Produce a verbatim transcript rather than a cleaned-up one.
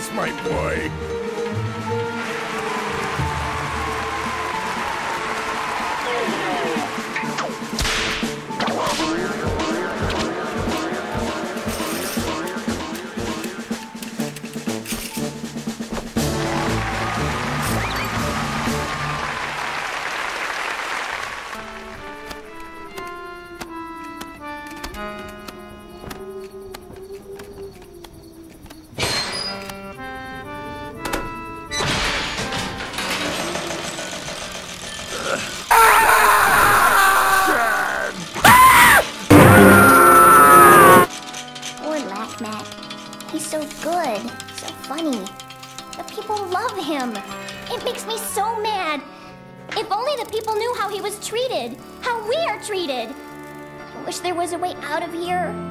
Yes, my boy. He's so good, so funny. The people love him. It makes me so mad. If only the people knew how he was treated, how we are treated. I wish there was a way out of here.